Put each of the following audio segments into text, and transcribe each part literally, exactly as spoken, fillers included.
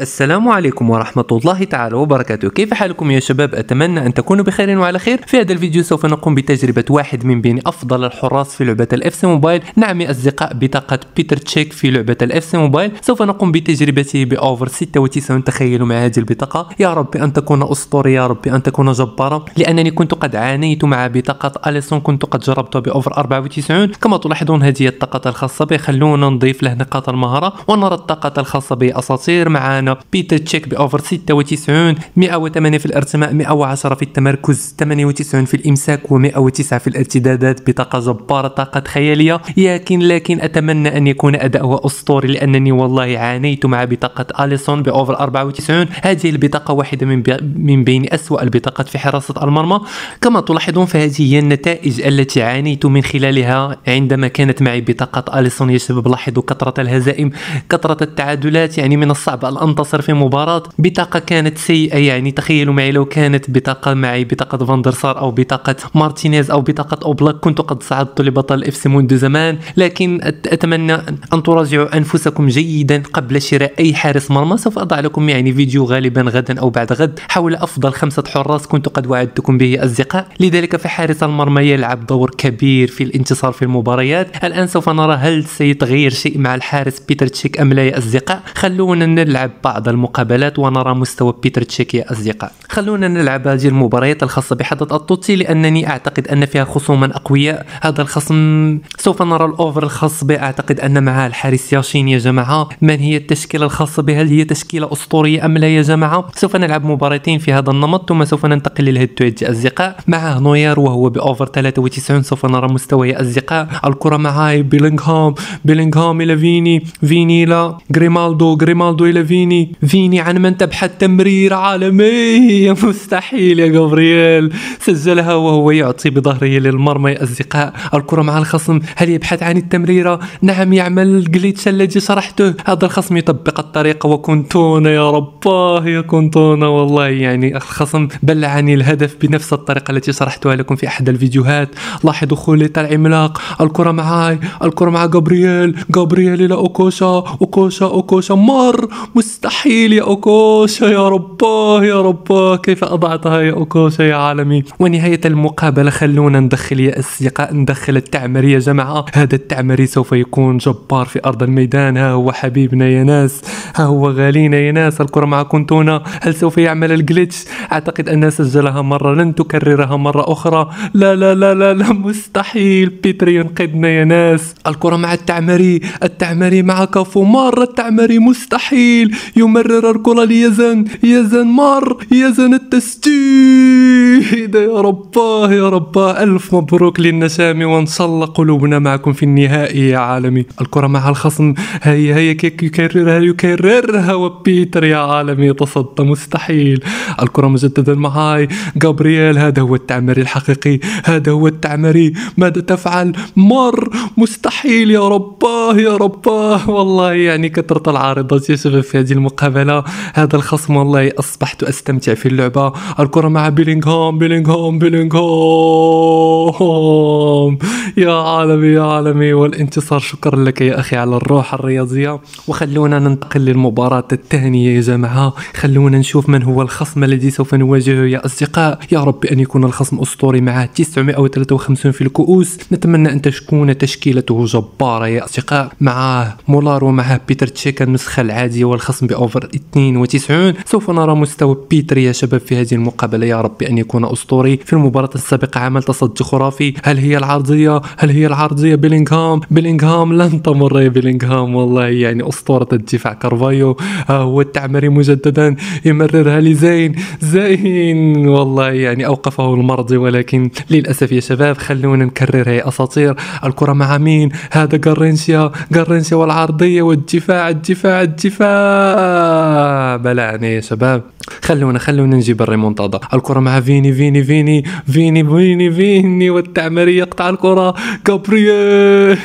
السلام عليكم ورحمة الله تعالى وبركاته. كيف حالكم يا شباب؟ أتمنى أن تكونوا بخير وعلى خير. في هذا الفيديو سوف نقوم بتجربة واحد من بين أفضل الحراس في لعبة الاف سي موبايل. نعم يا أصدقاء، بطاقة بيتر تشيك في لعبة الاف سي موبايل سوف نقوم بتجربته بأوفر ستة وتسعين. تخيلوا مع هذه البطاقة، يا رب أن تكون أسطورية، يا رب أن تكون جبارة، لأنني كنت قد عانيت مع بطاقة أليسون، كنت قد جربتها بأوفر أربعة وتسعين. كما تلاحظون هذه الطاقة الخاصة به. خلونا نضيف له نقاط المهارة ونرى الطاقة الخاصة بأساطير معانا. بيتر تشيك بأوفر ستة وتسعين، مئة وثمانية في الارتماء، مئة وعشرة في التمركز، ثمانية وتسعين في الإمساك، ومئة وتسعة في الارتدادات. بطاقة جبارة، طاقة خيالية، لكن لكن أتمنى أن يكون أداؤه أسطوري، لأنني والله عانيت مع بطاقة أليسون بأوفر أربعة وتسعين. هذه البطاقة واحدة من من بين أسوأ البطاقات في حراسة المرمى. كما تلاحظون فهذه هي النتائج التي عانيت من خلالها عندما كانت معي بطاقة أليسون يا شباب. لاحظوا كثرة الهزائم، كثرة التعادلات، يعني من الصعب الأمر تصر في مباراة. بطاقة كانت سيئة، يعني تخيلوا معي لو كانت بطاقة معي بطاقة فان در سار أو بطاقة مارتينيز أو بطاقة أوبلاك، كنت قد صعدت لبطل اف سي منذ زمان. لكن أتمنى أن تراجعوا أنفسكم جيدا قبل شراء أي حارس مرمى. سوف أضع لكم يعني فيديو غالبا غدا أو بعد غد حول أفضل خمسة حراس كنت قد وعدتكم به أصدقاء. لذلك فحارس المرمى يلعب دور كبير في الانتصار في المباريات. الآن سوف نرى هل سيتغير شيء مع الحارس بيتر تشيك أم لا يا أصدقاء. خلونا نلعب بعض المقابلات ونرى مستوى بيتر تشيك يا أصدقاء. خلونا نلعب هذه المباريات الخاصة بحدث التوتسي، لأنني أعتقد أن فيها خصوما أقوياء. هذا الخصم سوف نرى الأوفر الخاص به. أعتقد أن معها الحارس ياشين يا جماعة. من هي التشكيلة الخاصة به؟ هل هي تشكيلة أسطورية أم لا يا جماعة؟ سوف نلعب مباراتين في هذا النمط ثم سوف ننتقل للهيد تو هيد يا أصدقاء. معه نوير وهو بأوفر ثلاثة وتسعين. سوف نرى مستوى يا أصدقاء. الكرة معاه بيلينغهام، بيلينغهام إلى فيني، فيني إلى غريمالدو، غريمالدو إلى فيني، فيني عن من تبحث. تمرير عالمي، مستحيل يا جابرييل، سجلها وهو يعطي بظهره للمرمى يا أصدقاء. الكرة مع الخصم، هل يبحث عن التمريرة؟ نعم، يعمل الجليتش الذي شرحته. هذا الخصم يطبق الطريقة، وكونتونا يا رباه يا كونتونا. والله يعني الخصم بلعني الهدف بنفس الطريقة التي شرحتها لكم في أحد الفيديوهات. لاحظوا خليط العملاق. الكرة معاي، الكرة مع جابرييل، جابرييل إلى أوكوشا، أوكوشا، أوكوشا مر، مستحيل يا أوكوشا يا رباه يا رباه، كيف أضعتها يا أوكوشا يا عالمي. ونهاية المقابلة خلونا ندخل يا أصدقاء، ندخل التعمري يا جماعة. هذا التعمري سوف يكون جبار في أرض الميدان. ها هو حبيبنا يا ناس، ها هو غالينا يا ناس. الكرة مع كونتونا، هل سوف يعمل الجليتش؟ أعتقد أنها سجلها مرة، لن تكررها مرة أخرى. لا لا لا لا, لا مستحيل، بيتر ينقذنا يا ناس. الكرة مع التعمري، التعمري مع كافو، مرة التعمري مستحيل يمرر الكرة ليزن، يزن مر، يزن التسديد. يا رباه يا رباه، ألف مبروك للنسامي، وإن شاء الله قلوبنا معكم في النهائي يا عالمي. الكرة مع الخصم، هيا هيا كيك يكررها يكررها، وبيتر يا عالمي تصدى، مستحيل. الكرة مجددا معاي، جابرييل، هذا هو التعمري الحقيقي، هذا هو التعمري، ماذا تفعل؟ مر، مستحيل يا رباه يا رباه. والله يعني كثرة العارضات يا شباب في هذه المقابلة. هذا الخصم والله أصبحت أستمتع في اللعبة. الكرة مع بيلينغهام، بيلينغهام، بيلينغهام يا عالمي يا عالمي، والانتصار شكرا لك يا أخي على الروح الرياضية. وخلونا ننتقل للمباراة الثانية يا جماعة. خلونا نشوف من هو الخصم الذي سوف نواجهه يا أصدقاء. يا رب أن يكون الخصم أسطوري. معه تسعمئة وثلاثة وخمسين في الكؤوس. نتمنى أن تكون تشكيلته جبارة يا أصدقاء. معه مولار ومعه بيتر تشيك النسخة العادية، والخصم بأوفر اثنين وتسعين. سوف نرى مستوى بيتر يا شباب في هذه المقابلة. يا رب أن يكون أسطوري. في المباراة السابقة عمل تصدي خرافي. هل هي العرضية؟ هل هي العرضية؟ بيلينغهام، بيلينغهام لن تمر يا بيلينغهام. والله يعني أسطورة الدفاع كارفايو. ها هو التعمري مجددا، يمررها لزين، زين والله يعني أوقفه المرضي، ولكن للأسف يا شباب. خلونا نكررها يا أساطير. الكرة مع مين؟ هذا جارينشيا، جارينشيا والعرضية والدفاع، الدفاع الدفاع بلعني يا شباب. خلونا خلونا نجيب الريمونتادا. الكرة مع فيني، فيني فيني فيني فيني فيني، والتعمري يقطع الكرة. جابرييل،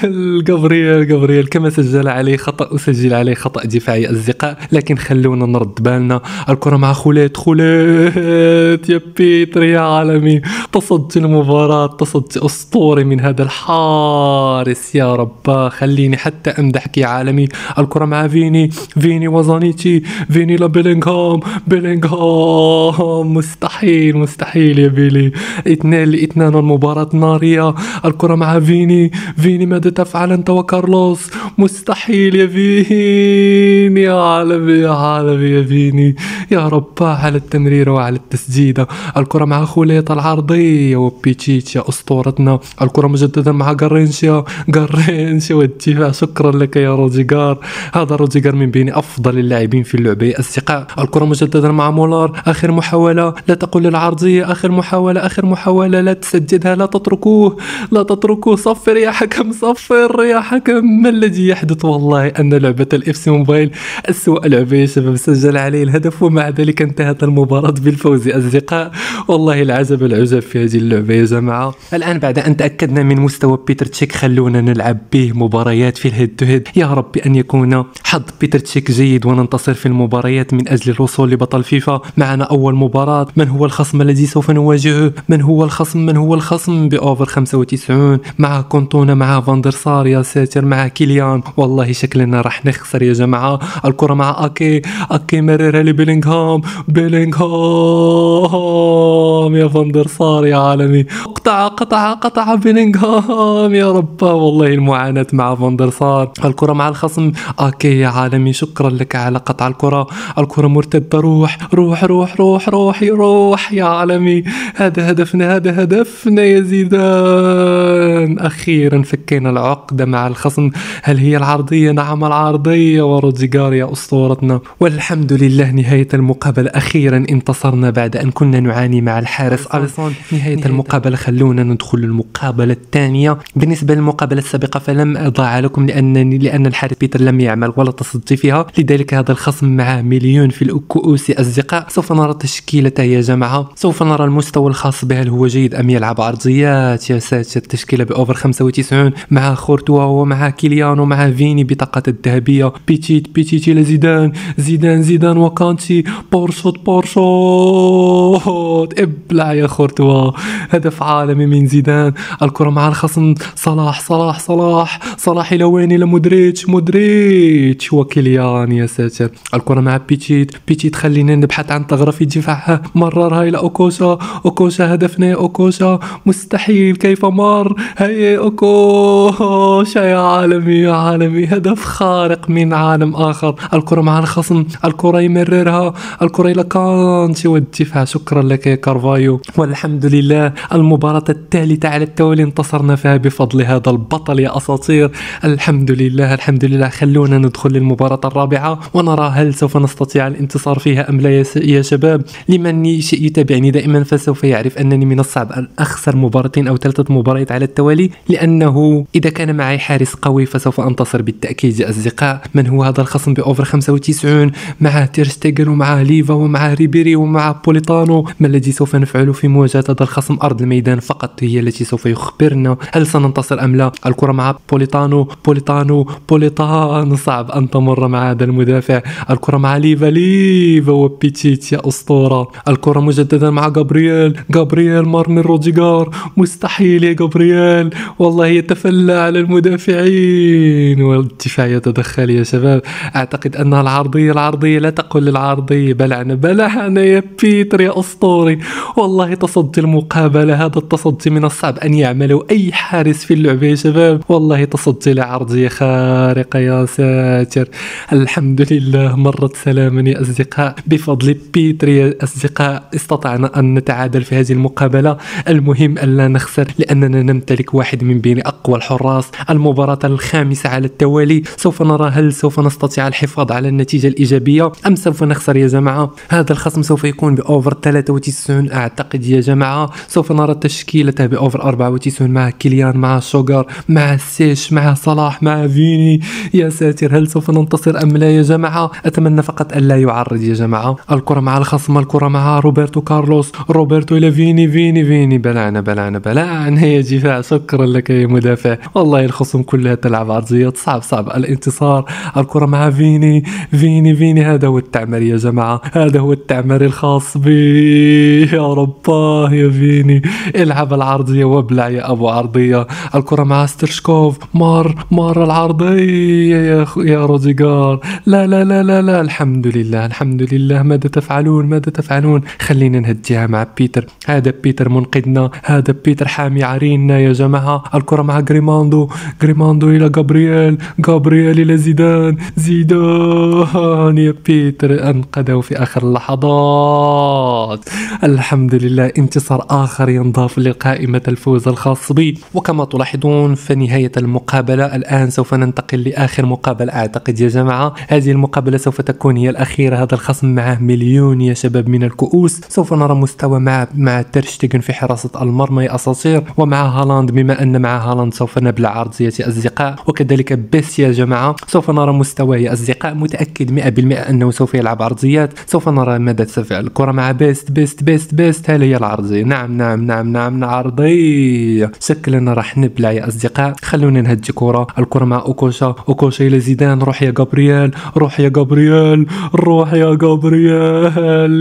جابرييل، جابرييل كما سجل عليه خطأ وسجل عليه خطأ دفاعي أصدقاء، لكن خلونا نرد بالنا. الكرة مع خوليت، خوليت يا بيتر يا عالمي، تصدي المباراة، تصدي أسطوري من هذا الحارس يا رباه. خليني حتى أمدحك يا عالمي. الكرة مع فيني، فيني وزانيتي، فيني الى بيلينغهام. بيلينغهام مستحيل مستحيل يا بيلي، اثنين لاثنين، المباراة نارية، الكرة مع فيني. فيني ماذا تفعل انت وكارلوس؟ مستحيل يا فيني، يا عالمي يا عالمي يا فيني، يا رب على التمريرة وعلى التسديدة. الكرة مع خليطة العرضية وبيتشيتشا اسطورتنا، الكرة مجددا مع جارينشيا. جارينشيا والدفاع، شكرا لك يا روديغار، هذا روديغار من بين افضل اللاعبين في اللعبة يا اصدقاء. الكرة مجددا مع مولار، اخر محاولة، لا تقل العرضية، اخر محاولة اخر محاولة، لا تسددها، لا تتركوه لا تتركوه، صفر يا حكم صفر يا حكم. ما الذي يحدث؟ والله ان لعبة الاف سي موبايل اسوأ لعبة يا شباب، سجل عليه الهدف ومع ذلك انتهت المباراة بالفوز يا اصدقاء. والله العجب العجب في هذه اللعبة يا جماعة. الان بعد ان تأكدنا من مستوى بيتر تشيك، خلونا نلعب به مباريات في الهيد تو هيد. يا رب ان يكون حظ بيتر تشيك جيد وننتصر في المباريات من اجل الوصول لبطل فيفا. معنا اول مباراة، من هو الخصم الذي سوف نواجهه؟ من هو الخصم من هو الخصم باوفر خمسة وتسعين مع كانتونا، مع فان در سار، يا ساتر، مع كيليان. والله شكلنا راح نخسر يا جماعة. الكرة مع اكي، اكي مررها لبيلينغهام. بيلينغهام يا فان در سار يا عالمي، قطع قطع قطع بيلينغهام يا رب. والله المعاناة مع فان در سار. الكرة مع الخصم، اكي يا عالمي، شكرا لك على قطع الكرة. الكرة مرتدة، روح روح روح روح روح روح يا عالمي، هذا هدفنا هذا هدفنا يا زيدان. اخيرا فكينا العقدة مع الخصم. هل هي العرضية؟ نعم العرضية، وروديغار يا اسطورتنا. والحمد لله نهاية المقابلة، اخيرا انتصرنا بعد ان كنا نعاني مع الحارس أليسون. نهاية, نهاية المقابلة، خلونا ندخل المقابلة الثانية. بالنسبة للمقابلة السابقة فلم اضع لكم لانني لان الحارس بيتر لم يعمل ولا تصدي فيها، لذلك هذا الخصم مع مليون في الكؤوس اصدقاء. سوف نرى تشكيلته يا جماعة، سوف نرى المستوى الخاص به، هل هو جيد ام يلعب عرضيات. يا ساتر، التشكيلة باوفر خمسة وتسعين مع خورتوا ومع كيليان ومع فيني، بطاقة الذهبية، بيتيت بيتيت لزيدان، زيدان زيدان وكانتي، بورشوت بورشوت، ابلع يا خورتوا، هدف عالمي من زيدان. الكرة مع الخصم، صلاح صلاح صلاح صلاح الى وين؟ الى مودريتش، مودريتش وكيليان يا ساتر. الكرة مع بيتيت، بيتيت خلينا نبحث عن ثغرة في دفاعها، مررها الى اوكوشا، اوكوشا هدفنا يا اوكوشا، مستحيل كيف مر، هيا اوكوشا يا عالمي يا عالمي، هدف خارق من عالم اخر. الكرة مع الخصم، الكرة يمررها، الكرة الى كانتي والدفاع، شكرا لك يا كارفايو. والحمد لله المباراة الثالثة على التوالي انتصرنا فيها بفضل هذا البطل يا اساطير، الحمد لله الحمد لله. خلونا ندخل للمباراة الرابعة ونرى هل سوف نستطيع الانتصار فيها ام لا يا شباب. لمن يتابعني دائما فسوف يعرف انني من الصعب ان اخسر مباراتين او ثلاثة مباريات على التوالي، لانه اذا كان معي حارس قوي فسوف انتصر بالتاكيد يا اصدقاء. من هو هذا الخصم باوفر خمسة وتسعين مع تير شتيغن ومع ليفا ومع ريبيري ومع بوليتانو؟ ما الذي سوف نفعله في مواجهة هذا الخصم؟ ارض الميدان فقط هي التي سوف يخبرنا هل سننتصر ام لا. الكرة مع بوليتانو، بوليتانو بوليتانو صعب ان تمر مع هذا المدافع. الكرة مع ليفا، ليفا وبيتيت يا اسطورة. الكرة مجددا مع جابرييل، جابرييل مر من روديغار، مستحيل يا جابرييل، والله يتفلى على المدافعين والدفاع يتدخل يا شباب. اعتقد انها العرضية، العرضية لا تقل العرضية، بلعنا بلعنا يا بيتر يا اسطوري. والله تصدي المقابلة، هذا التصدي من الصعب ان يعمله اي حارس في اللعبة يا شباب، والله تصدي لعرضية خارقة يا ساتر. الحمد لله مرت سلاما يا اصدقاء، بفضل بيتر يا اصدقاء استطعنا ان نتعادل في هذه المقابلة. المهم الا نخسر لاننا نمتلك واحد من بين اقوى الحراس. المباراة الخامسة على التوالي، سوف نرى هل سوف نستطيع الحفاظ على النتيجة الايجابية ام سوف نخسر يا جماعة. هذا الخصم سوف يكون باوفر ثلاثة وتسعين اعتقد يا جماعة. سوف نرى تشكيلته باوفر أربعة وتسعين مع كيليان، مع شوغر، مع سيش، مع صلاح، مع فيني. يا ساتر، هل سوف ننتصر ام لا يا جماعة؟ اتمنى فقط الا يعرض يا جماعة. الكرة مع الخصم، الكرة مع روبرتو كارلوس، روبرتو الى فيني، فيني فيني بلعنا بلعنا بلعنا يا دفاع، شكرا لك يا مدافع. والله الخصم كلها تلعب عرضيات، صعب صعب الانتصار. الكرة مع فيني، فيني فيني هذا هو التعمر يا جماعة، هذا هو التعمر الخاص بي. يا رباه يا فيني، العب العرضية وابلع يا ابو عرضية. الكرة مع سترشكوف، مار مار العرضية يا يا روديغار، لا لا لا لا لا، الحمد الحمد لله الحمد لله، ماذا تفعلون ماذا تفعلون. خلينا نهديها مع بيتر، هذا بيتر منقذنا، هذا بيتر حامي عريننا يا جماعه. الكره مع غريماندو، غريماندو الى جابرييل، جابرييل الى زيدان، زيدان يا بيتر انقذه في اخر اللحظات. الحمد لله، انتصار اخر ينضاف لقائمه الفوز الخاص بي. وكما تلاحظون فنهايه المقابله الان سوف ننتقل لاخر مقابله اعتقد يا جماعه، هذه المقابله سوف تكون هي الاخيره. هذا الخصم معه مليون يا شباب من الكؤوس، سوف نرى مستوى مع مع تير شتيغن في حراسه المرمى يا اساطير، ومع هالاند بما ان مع هالاند سوف نبلع عرضيتي اصدقاء، وكذلك بيست يا جماعه سوف نرى مستواه يا اصدقاء، متاكد مئة بالمئة انه سوف يلعب عرضيات. سوف نرى ماذا تفعل الكره مع بيست، بيست بيست بيست هل هي العرضيه؟ نعم نعم نعم نعم عرضيه، شكلنا راح نبلع يا اصدقاء. خلونا نهدي كره، الكره مع اوكوشا، اوكوشا الى زيدان، روح يا جابرييل، روح يا جابرييل، روح يا جابرييل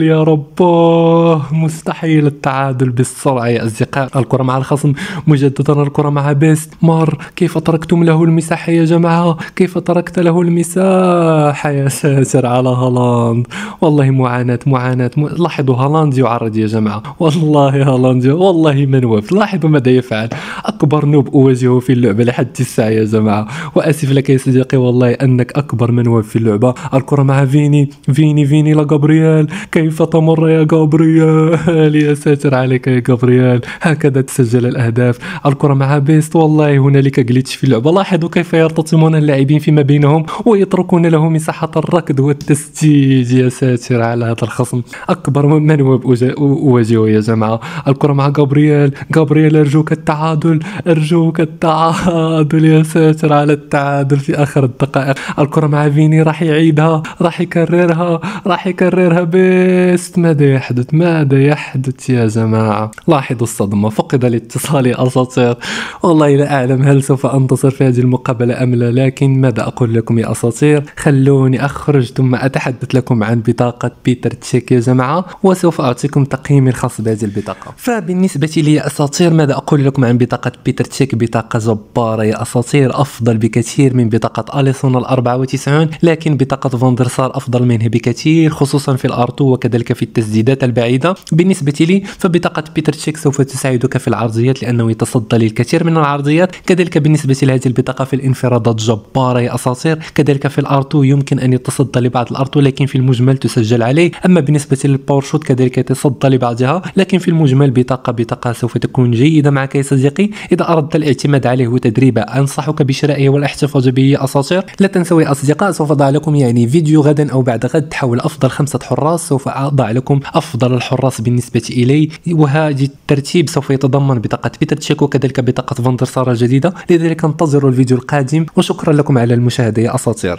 يا رباه، مستحيل التعادل بالسرعه يا اصدقاء. الكره مع الخصم مجددا، الكره مع بيست، مار كيف تركتم له المساحه يا جماعه، كيف تركت له المساحه يا ساتر على هالاند، والله معاناه معاناه. لاحظوا هالاند يعرض يا جماعه، والله هالاند والله ما نوافق، لاحظوا ماذا يفعل، اكبر نوب اواجهه في اللعبه لحد الساعه يا جماعه، واسف لك يا صديقي والله انك اكبر من واب في اللعبه. الكره مع فيني، فيني فيني لجابرييل، كيف تمر يا جابرييل، يا ساتر عليك يا جابرييل، هكذا تسجل الاهداف. الكره مع بيست، والله هنالك جليتش في اللعبه، لاحظوا كيف يرتطمون اللاعبين فيما بينهم ويتركون له مساحه الركض والتسديد، يا ساتر على هذا الخصم، اكبر من واب اواجهه يا جماعه. الكره مع جابرييل، جابرييل ارجوك التعادل، ارجوك التعادل، يا ساتر على التعادل في اخر الدقائق. الكره مع فيني، راح يعيدها، راح يكررها، راح يكررها بيست، ماذا يحدث ماذا يحدث يا جماعه. لاحظوا الصدمه، فقد الاتصال يا اساطير، والله لا اعلم هل سوف انتصر في هذه المقابله ام لا، لكن ماذا اقول لكم يا اساطير، خلوني اخرج ثم اتحدث لكم عن بطاقه بيتر تشيك يا جماعه، وسوف اعطيكم تقييمي الخاص بهذه البطاقه. فبالنسبه لي يا اساطير ماذا اقول لكم عن بطاقه بيتر تشيك، بطاقه جباره يا اساطير، افضل بكثير من بطاقه اليسون الأربعة وتسعين، لكن بطاقه فان در سار افضل منها بكثير، خصوصا في الار2 وكذلك في التسديدات البعيده. بالنسبه لي فبطاقه بيتر تشيك سوف تساعدك في العرضيات لانه يتصدى للكثير من العرضيات، كذلك بالنسبه لهذه البطاقه في الانفرادات جباره يا اساطير، كذلك في الار2 يمكن ان يتصدى لبعض الار2 لكن في المجمل تسجل عليه، اما بالنسبه للباور شوت كذلك يتصدى لبعضها، لكن في المجمل بطاقه بطاقه سوف تكون جيده معك يا صديقي اذا اردت الاعتماد عليه وتدريبه، انصحك بشرائه والاحتفاظ به يا اساطير. لا تنسوا يا اصدقاء سوف اضع لكم يعني فيديو غدا او بعد غد حول افضل خمسه حراس، سوف اضع لكم افضل الحراس بالنسبه الي، وهذا الترتيب سوف يتضمن بطاقه بيتر تشيك وكذلك بطاقه فان در سار الجديده، لذلك انتظروا الفيديو القادم، وشكرا لكم على المشاهده يا اساطير.